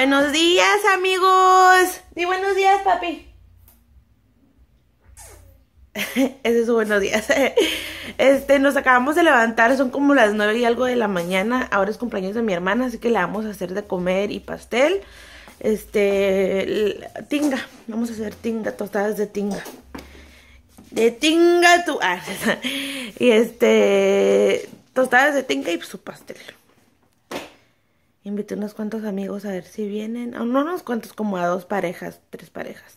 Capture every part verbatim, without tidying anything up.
Buenos días, amigos. Di buenos días, papi. Ese es un buenos días. Este, nos acabamos de levantar, son como las nueve y algo de la mañana. Ahora es cumpleaños de mi hermana, así que le vamos a hacer de comer y pastel. Este, tinga, vamos a hacer tinga, tostadas de tinga. De tinga tu ah, y este, tostadas de tinga y su pastel. Invité unos cuantos amigos a ver si vienen. Oh, no, unos cuantos, como a dos parejas, tres parejas.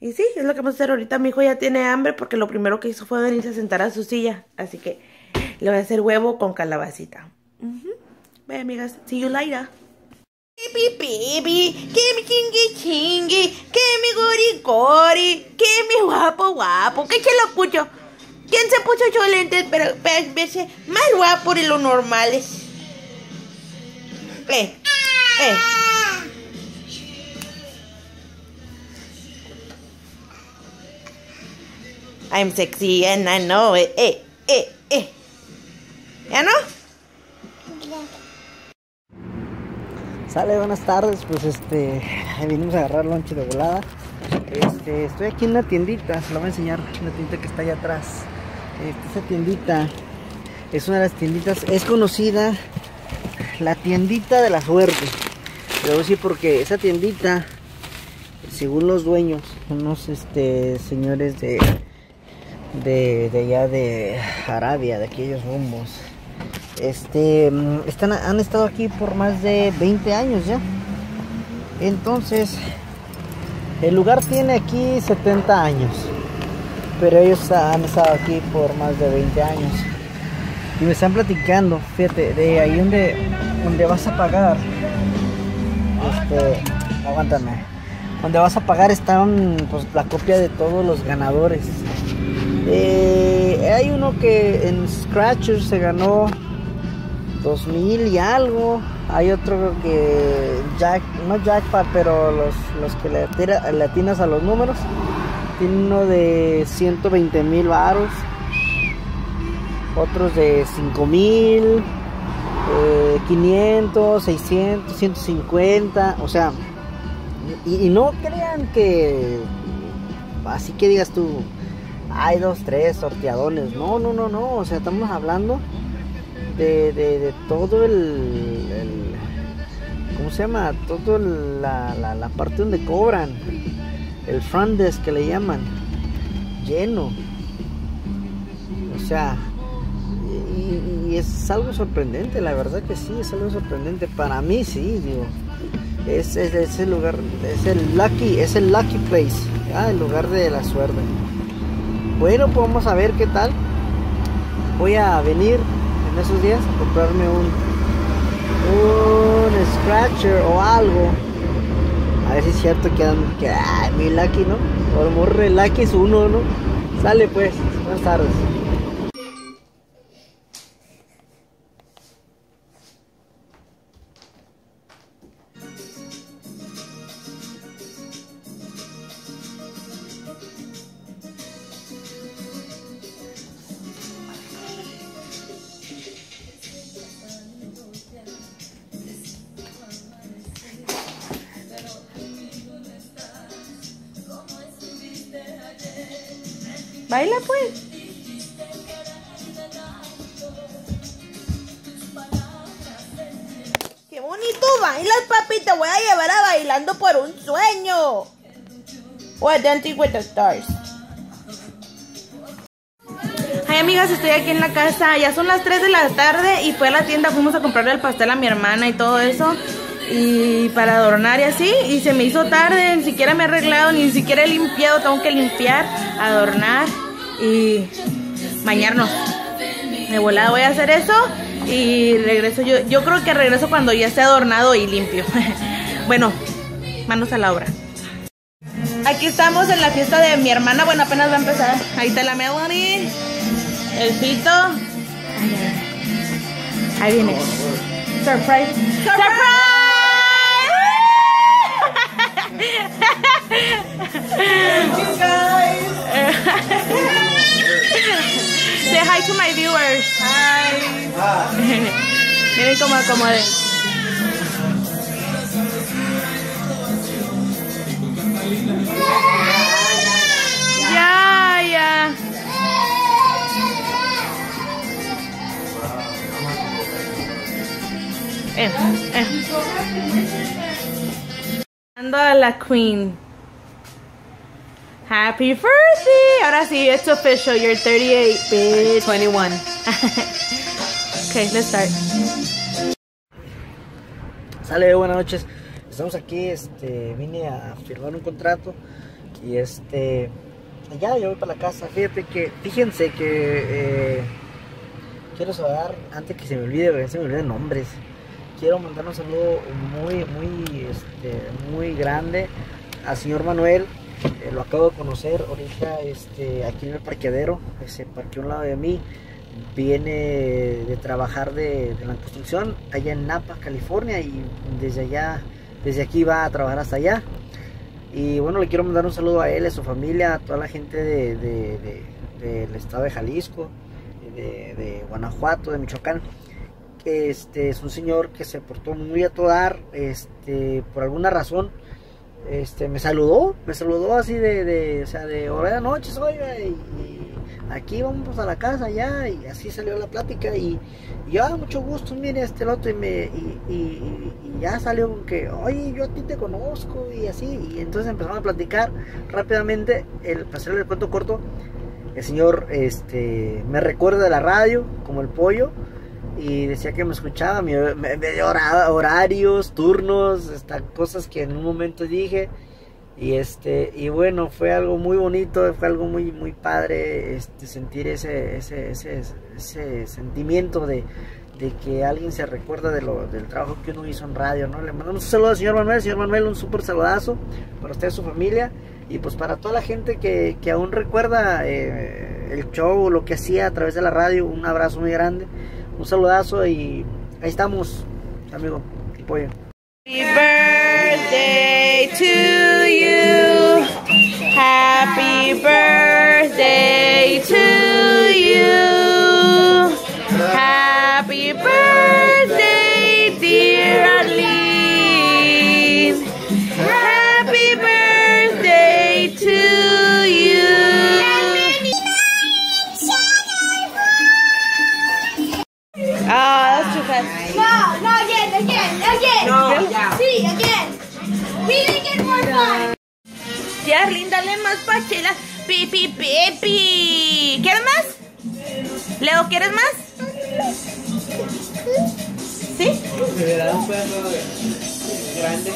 Y sí, es lo que vamos a hacer ahorita. Mi hijo ya tiene hambre porque lo primero que hizo fue venirse a sentar a su silla. Así que le voy a hacer huevo con calabacita. Uh-huh. Bye, amigas. See you later. Baby, baby, que mi chingui chingui, que mi gori gori, que mi guapo guapo, que se lo pucho. ¿Quién se puso yo lentes para verse más guapo de lo normales? Eh, eh. I'm sexy and I know it. Eh, eh, eh. ¿Ya no? Sale, buenas tardes. Pues este, vinimos a agarrar lonche de volada. Este, estoy aquí en una tiendita. Se la voy a enseñar. Una tiendita que está allá atrás. Esta tiendita es una de las tienditas. Es conocida. La tiendita de la suerte. Le voy a decir porque esa tiendita, según los dueños, unos este señores de de, de allá de Arabia, de aquellos rumbos, este están, han estado aquí por más de veinte años ya. Entonces, el lugar tiene aquí setenta años, pero ellos han estado aquí por más de veinte años. Y me están platicando, fíjate, de ahí donde, donde vas a pagar, este, aguántame, donde vas a pagar están pues la copia de todos los ganadores. Eh, hay uno que en Scratcher se ganó dos mil y algo, hay otro que, Jack, no Jackpot, pero los, los que le, atira, le atinas a los números, tiene uno de ciento veinte mil varos. Otros de cinco mil, eh, quinientos, seiscientos, ciento cincuenta, o sea, y, y no crean que, así que digas tú, hay dos, tres sorteadores, no, no, no, no, o sea, estamos hablando de, de, de todo el, el, ¿cómo se llama? Todo el, la, la, la parte donde cobran, el front desk que le llaman, lleno, o sea. Y, y es algo sorprendente, la verdad que sí, es algo sorprendente. Para mí sí, digo, es, es, es el lugar, es el lucky, es el lucky place, ¿ya? El lugar de la suerte. Bueno, pues vamos a ver qué tal. Voy a venir en esos días a comprarme un, un scratcher o algo. A ver si es cierto que, que ay, mi lucky, ¿no? O el morre lucky es uno, ¿no? Sale pues, buenas tardes. Baila pues. Qué bonito bailas, papi. Te voy a llevar a bailando por un sueño. O a Dancing with the Stars. Ay, amigas, estoy aquí en la casa. Ya son las tres de la tarde y fui a la tienda. Fuimos a comprarle el pastel a mi hermana y todo eso. Y para adornar y así. Y se me hizo tarde. Ni siquiera me he arreglado. Ni siquiera he limpiado. Tengo que limpiar, adornar y bañarnos. De volada voy a hacer eso y regreso yo. Yo creo que regreso cuando ya esté adornado y limpio. Bueno, manos a la obra. Aquí estamos en la fiesta de mi hermana. Bueno, apenas va a empezar. Ahí está la Melanie. El pito. Ahí viene. Surprise. Surprise. You guys. Say hi to my viewers. Hi. Miren como acomode. Ya, ya. Eh, eh. Ando a la Queen. Happy birthday. Ahora sí, it's official. You're thirty-eight, bitch. twenty-one. Okay, let's start. Sale, buenas noches. Estamos aquí, este, vine a firmar un contrato y este, ya, yo voy para la casa. Fíjate que, fíjense que eh, quiero saludar, antes que se me olvide, se me olviden nombres. Quiero mandar un saludo muy, muy, este, muy grande al señor Manuel. Eh, lo acabo de conocer ahorita, este, aquí en el parqueadero, se parqueó a un lado de mí. Viene de trabajar de, de la construcción allá en Napa, California, y desde allá... Desde aquí va a trabajar hasta allá. Y bueno, le quiero mandar un saludo a él, a su familia, a toda la gente de, de, de, de, del estado de Jalisco, de, de Guanajuato, de Michoacán. Este es un señor que se portó muy a todo dar. Este, por alguna razón, este, me saludó, me saludó así de, de, o sea, de hora de la noche, soy, y, y aquí vamos a la casa ya, y así salió la plática, y, y ya, mucho gusto, mire, este lote, y, me, y, y, y, y ya salió con que, oye, yo a ti te conozco, y así, y entonces empezaron a platicar rápidamente. El, para hacerle el cuento corto, el señor este, me recuerda de la radio, como el Pollo, y decía que me escuchaba, me, me, me oraba, horarios, turnos, hasta cosas que en un momento dije. Y este, y bueno, fue algo muy bonito, fue algo muy, muy padre, este, sentir ese, ese, ese, ese sentimiento de, de que alguien se recuerda de lo, del trabajo que uno hizo en radio, ¿no? Le mandamos un saludo al señor Manuel, señor Manuel, un súper saludazo para usted y su familia, y pues para toda la gente que, que aún recuerda eh, el show, lo que hacía a través de la radio, un abrazo muy grande, un saludazo, y ahí estamos, amigo, el Pollo. Happy birthday to you, happy birthday to you, happy birthday dear Arlene, happy birthday to you. Oh, that's too fast. No, no, again, again, again. No, yeah. See, again. We didn't get more fun. Tía Arlene, dale más pachela. Pipi, pipi. ¿Quieres más? Leo, ¿quieres más? ¿Sí? ¿Me da un pedazo grande?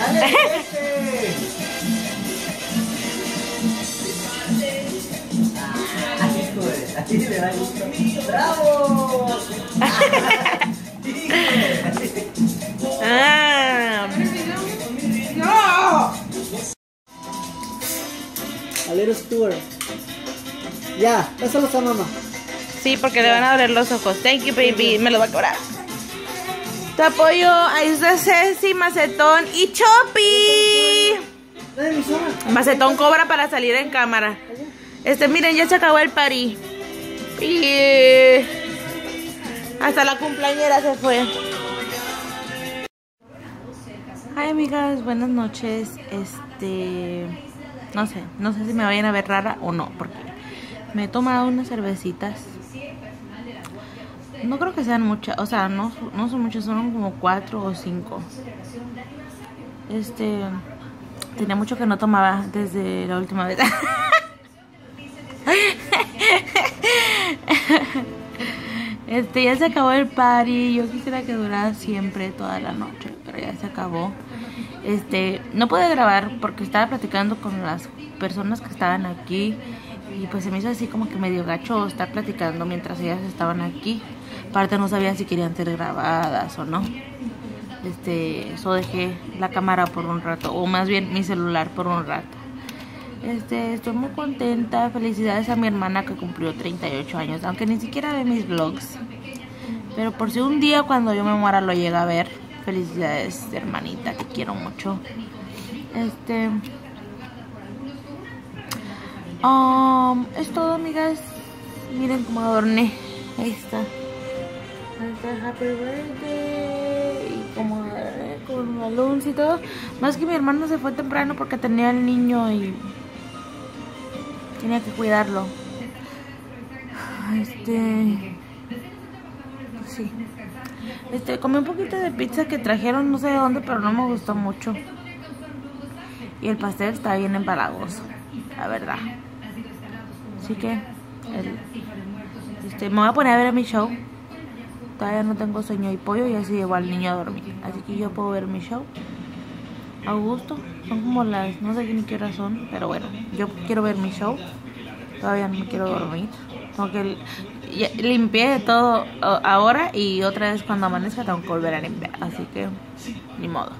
Dale. Así le da gusto. ¡Bravo! ¡Ah! ¡No! A little Stuart. Ya, pásalos a mamá. Sí, porque le van a doler los ojos. Thank you, baby. Me lo va a cobrar. Te apoyo. Ahí está Ceci, Macetón y Chopi. Macetón cobra para salir en cámara. Este, miren, ya se acabó el party. Y hasta la cumpleañera se fue. Ay, amigas, buenas noches. Este, no sé, no sé si me vayan a ver rara o no, porque me he tomado unas cervecitas. No creo que sean muchas, o sea, no, no son muchas, son como cuatro o cinco. Este, tenía mucho que no tomaba desde la última vez. Este, ya se acabó el party. Yo quisiera que durara siempre, toda la noche, pero ya se acabó. Este, no pude grabar porque estaba platicando con las personas que estaban aquí, y pues se me hizo así como que medio gacho estar platicando mientras ellas estaban aquí. Aparte no sabían si querían ser grabadas o no. Este, eso dejé la cámara por un rato, o más bien mi celular por un rato. Este, estoy muy contenta. Felicidades a mi hermana que cumplió treinta y ocho años, aunque ni siquiera ve mis vlogs, pero por si un día cuando yo me muera lo llega a ver. Felicidades, hermanita, te quiero mucho. Este, um, es todo, amigas. Miren cómo adorné Ahí está. Ahí está Happy Birthday. Y como eh, con balloons y todo. Más que mi hermano se fue temprano porque tenía al niño y tenía que cuidarlo. Este... Sí. Este, comí un poquito de pizza que trajeron, no sé de dónde, pero no me gustó mucho. Y el pastel está bien empalagoso, la verdad. Así que el, este, me voy a poner a ver a mi show. Todavía no tengo sueño y Pollo y así llevo al niño a dormir. Así que yo puedo ver mi show a gusto. Son como las, no sé ni qué hora son, pero bueno, yo quiero ver mi show. Todavía no me quiero dormir. Tengo que limpié todo ahora y otra vez cuando amanezca tengo que volver a limpiar. Así que ni modo.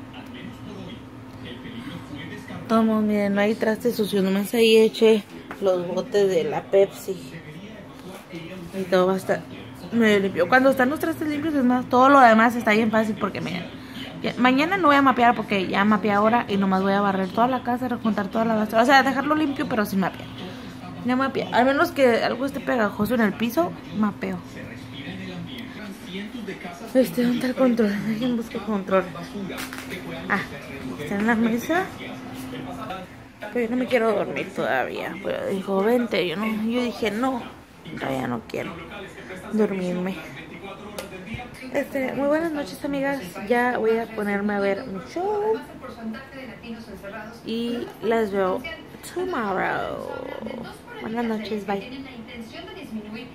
Tomo, miren, no hay trastes sucios. Nomás ahí eché los botes de la Pepsi. Y todo va a estar medio limpio. Cuando están los trastes limpios, es más, todo lo demás está bien fácil porque miren. Ya, mañana no voy a mapear porque ya mapeé ahora y nomás voy a barrer toda la casa, recontar toda la basura. O sea, dejarlo limpio pero sin mapear. No mapeo. Al menos que algo esté pegajoso en el piso, mapeo. Este, ¿dónde está el control? Alguien busca control. Ah, está en la mesa. Pero yo no me quiero dormir todavía. Pero dijo, vente. Yo, no, yo dije, no, todavía no quiero dormirme. Este, muy buenas noches, amigas. Ya voy a ponerme a ver mi show. Y las veo tomorrow. Buenas noches, bye.